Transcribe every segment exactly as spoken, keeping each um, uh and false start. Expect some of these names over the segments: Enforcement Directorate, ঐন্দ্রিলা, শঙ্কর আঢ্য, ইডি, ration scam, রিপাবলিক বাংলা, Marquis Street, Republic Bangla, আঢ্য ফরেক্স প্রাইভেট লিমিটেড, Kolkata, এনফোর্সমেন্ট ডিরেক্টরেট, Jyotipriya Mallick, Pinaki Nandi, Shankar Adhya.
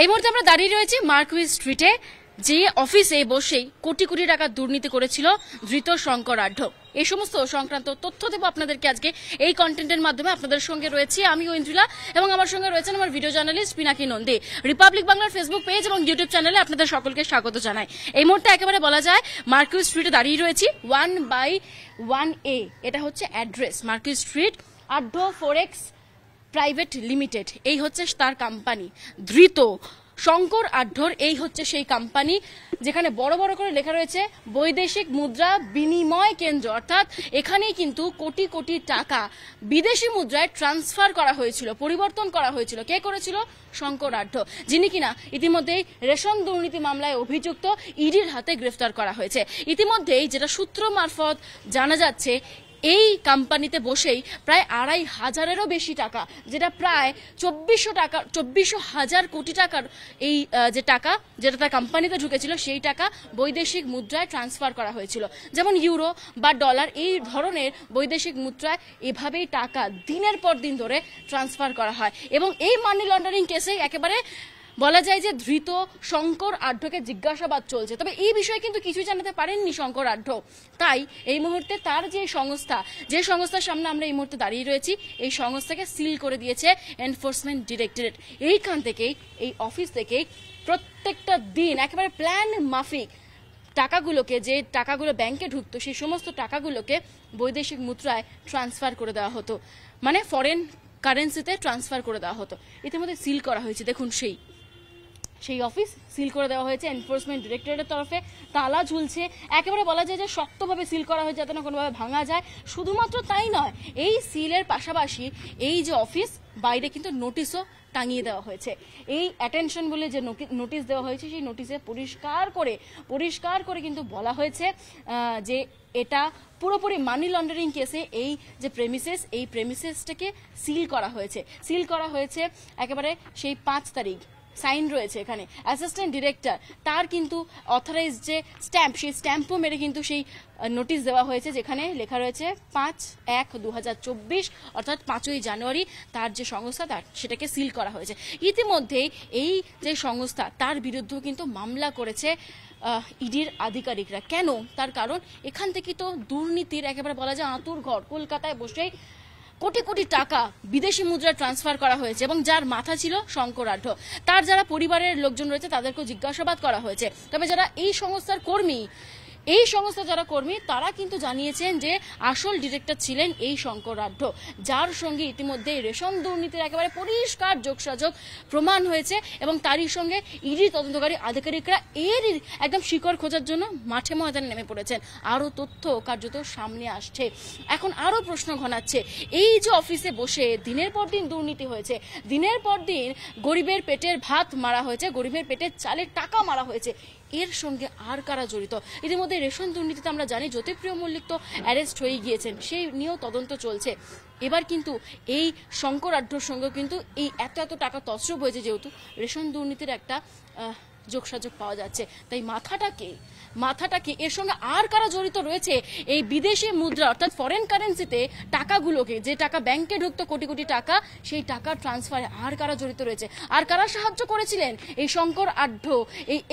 এই মুহূর্তে আমরা দাঁড়িয়ে রয়েছি মার্কুইস স্ট্রিটে, যে অফিসে বসেই কোটি কোটি টাকা দুর্নীতি করেছিল ধৃত শঙ্কর আঢ্য। এই সমস্ত সংক্রান্ত তথ্য দেবো আপনাদেরকে আজকে এই কন্টেন্টের মাধ্যমে। আপনাদের সঙ্গে রয়েছি আমি ঐন্দ্রিলা এবং আমার সঙ্গে রয়েছেন আমার video journalist Pinaki Nandi. Republic বাংলার ফেসবুক পেজ এবং ইউটিউব চ্যানেলে আপনাদের সকলকে স্বাগত জানাই। এই মুহূর্তে একেবারে বলা যায় মার্কুইস স্ট্রিটে দাঁড়িয়ে রয়েছি, ওয়ান বাই ওয়ান এ এটা হচ্ছে address. Marquis street আঢ্য ফরেক্স প্রাইভেট লিমিটেড, এই হচ্ছে তার কোম্পানি। ধৃত শঙ্কর আঢ্যর এই হচ্ছে সেই কোম্পানি যেখানে বড় বড় করে লেখা রয়েছে বৈদেশিক মুদ্রা বিনিময় কেন্দ্র, অর্থাৎ এখানেই কিন্তু কোটি কোটি টাকা বিদেশি মুদ্রায় ট্রান্সফার করা হয়েছিল, পরিবর্তন করা হয়েছিল। কে করেছিল? শঙ্কর আঢ্য, যিনি কিনা ইতিমধ্যেই রেশন দুর্নীতি মামলায় অভিযুক্ত, ইডির হাতে গ্রেফতার করা হয়েছে। ইতিমধ্যেই যেটা সূত্র মারফত জানা যাচ্ছে, এই কোম্পানিতে বসেই প্রায় আড়াই হাজারেরও বেশি টাকা, যেটা প্রায় চব্বিশশো টাকা চব্বিশশো হাজার কোটি টাকার এই যে টাকা যেটা তার কোম্পানিতে ঢুকেছিল, সেই টাকা বৈদেশিক মুদ্রায় ট্রান্সফার করা হয়েছিল। যেমন ইউরো বা ডলার, এই ধরনের বৈদেশিক মুদ্রায় এভাবেই টাকা দিনের পর দিন ধরে ট্রান্সফার করা হয়। এবং এই মানি লন্ডারিং কেসে একেবারে বলা যায় যে ধৃত শঙ্কর আঢ্যকে জিজ্ঞাসাবাদ চলছে। তবে এই বিষয়ে কিন্তু কিছুই জানাতে পারেননি শঙ্কর আঢ্য, তাই এই মুহূর্তে তার যে সংস্থা, যে সংস্থার সামনে আমরা এই মুহূর্তে দাঁড়িয়ে রয়েছি, এই সংস্থাকে সিল করে দিয়েছে এনফোর্সমেন্ট ডিরেক্টরেট। এইখান থেকেই, এই অফিস থেকেই প্রত্যেকটা দিন একেবারে প্ল্যান মাফিক টাকাগুলোকে, যে টাকাগুলো ব্যাংকে ঢুকতো, সেই সমস্ত টাকাগুলোকে বৈদেশিক মুদ্রায় ট্রান্সফার করে দেওয়া হতো, মানে ফরেন কারেন্সিতে ট্রান্সফার করে দেওয়া হতো। ইতিমধ্যে সিল করা হয়েছে, দেখুন সেই সেই অফিস সিল করে দেওয়া হয়েছে। এনফোর্সমেন্ট ডিরেক্টরেটের তরফে তালা ঝুলছে, একেবারে বলা যায় যে শক্তভাবে সিল করা হয়েছে যাতে না কোনোভাবে ভাঙা যায়। শুধুমাত্র তাই নয়, এই সিলের পাশাপাশি এই যে অফিস, বাইরে কিন্তু নোটিশও টাঙিয়ে দেওয়া হয়েছে। এই অ্যাটেনশন বলে যে নোটিশ দেওয়া হয়েছে, সেই নোটিশে পরিষ্কার করে পরিষ্কার করে কিন্তু বলা হয়েছে যে এটা পুরোপুরি মানি লন্ডারিং কেসে এই যে প্রেমিসেস, এই প্রেমিসেসটাকে সিল করা হয়েছে। সিল করা হয়েছে একেবারে সেই পাঁচ তারিখ সাইন রয়েছে এখানে, অ্যাসিস্ট্যান্ট ডিরেক্টর তার কিন্তু অথরাইজ যে স্ট্যাম্প, সেই স্ট্যাম্পও মেরে কিন্তু সেই নোটিশ দেওয়া হয়েছে যেখানে লেখা রয়েছে পাঁচ এক দু হাজার চব্বিশ অর্থাৎ পাঁচই জানুয়ারি তার যে সংস্থা, তার সেটাকে সিল করা হয়েছে। ইতিমধ্যেই এই যে সংস্থা, তার বিরুদ্ধেও কিন্তু মামলা করেছে ইডির আধিকারিকরা। কেন? তার কারণ এখান থেকে তো দুর্নীতির একেবারে বলা যায় আঁতুর ঘর। কলকাতায় বসেই কোটি কোটি টাকা বিদেশি মুদ্রা ট্রান্সফার করা হয়েছে এবং যার মাথা ছিল শঙ্কর আঢ্য। তার যারা পরিবারের লোকজন রয়েছে তাদেরকে জিজ্ঞাসাবাদ করা হয়েছে। তবে যারা এই সংস্থার কর্মী, এই সংস্থার যারা কর্মী, তারা কিন্তু জানিয়েছেন যে আসল ডিরেক্টর ছিলেন এই শঙ্কর আঢ্য, যার সঙ্গে ইতিমধ্যে রেশন দুর্নীতির একেবারে পরিষ্কার যোগসাযোগ প্রমাণ হয়েছে এবং তারই সঙ্গে ইডি তদন্তকারী আধিকারিকরা এর একদম শিকড় খোঁজার জন্য মাঠে ময়দানে নেমে পড়েছেন। আরও তথ্য কার্যত সামনে আসছে, এখন আরও প্রশ্ন ঘনাচ্ছে। এই যে অফিসে বসে দিনের পর দিন দুর্নীতি হয়েছে, দিনের পর দিন গরিবের পেটের ভাত মারা হয়েছে, গরিবের পেটের চালের টাকা মারা হয়েছে, এর সঙ্গে আর কারা জড়িত? ইতিমধ্যে রেশন দুর্নীতিতে আমরা জানি জ্যোতিপ্রিয় মল্লিক তো অ্যারেস্ট হয়ে গিয়েছেন, সেই নিয়েও তদন্ত চলছে। এবার কিন্তু এই শঙ্কর আঢ্যর সঙ্গে কিন্তু এই এত এত টাকা তছরুপ হয়েছে, যেহেতু রেশন দুর্নীতির একটা যোগসাযোগ পাওয়া যাচ্ছে, তাই মাথাটাকে মাথাটাকে এর সঙ্গে আর কারা জড়িত রয়েছে? এই বিদেশি মুদ্রা অর্থাৎ ফরেন কারেন্সিতে টাকাগুলোকে, যে টাকা ব্যাংকে ঢুকতো কোটি কোটি টাকা, সেই টাকা ট্রান্সফারে আর কারা জড়িত রয়েছে? আর কারা সাহায্য করেছিলেন এই শঙ্কর আঢ্য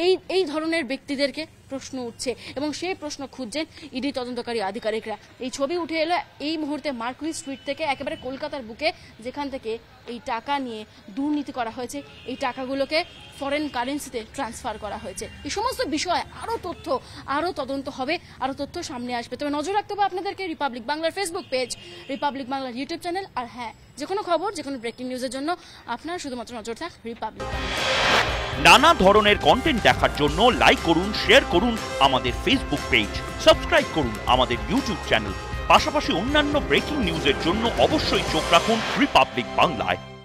এই এই ধরনের ব্যক্তিদেরকে? প্রশ্ন উঠছে এবং সেই প্রশ্ন খুঁজছেন ইডি তদন্তকারী আধিকারিকরা। এই ছবি উঠে এলো এই মুহূর্তে মার্কুইস স্ট্রিট থেকে, একেবারে কলকাতার বুকে, যেখান থেকে এই টাকা নিয়ে দুর্নীতি করা হয়েছে, এই টাকাগুলোকে ফরেন কারেন্সিতে ট্রান্সফার করা হয়েছে। এই সমস্ত বিষয়ে আরও তথ্য, আরও তদন্ত হবে, আরও তথ্য সামনে আসবে। তবে নজর রাখতে হবে আপনাদেরকে রিপাবলিক বাংলার ফেসবুক পেজ, রিপাবলিক বাংলার ইউটিউব চ্যানেল, আর হ্যাঁ, যে কোনো খবর, যে কোনো ব্রেকিং নিউজের জন্য আপনার শুধুমাত্র নজর থাক রিপাবলিক। নানা ধরনের কন্টেন্ট দেখার জন্য লাইক করুন, শেয়ার করুন আমাদের ফেসবুক পেজ, সাবস্ক্রাইব করুন আমাদের ইউটিউব চ্যানেল। পাশাপাশি অন্যান্য ব্রেকিং নিউজের জন্য অবশ্যই চোখ রাখুন রিপাবলিক বাংলায়।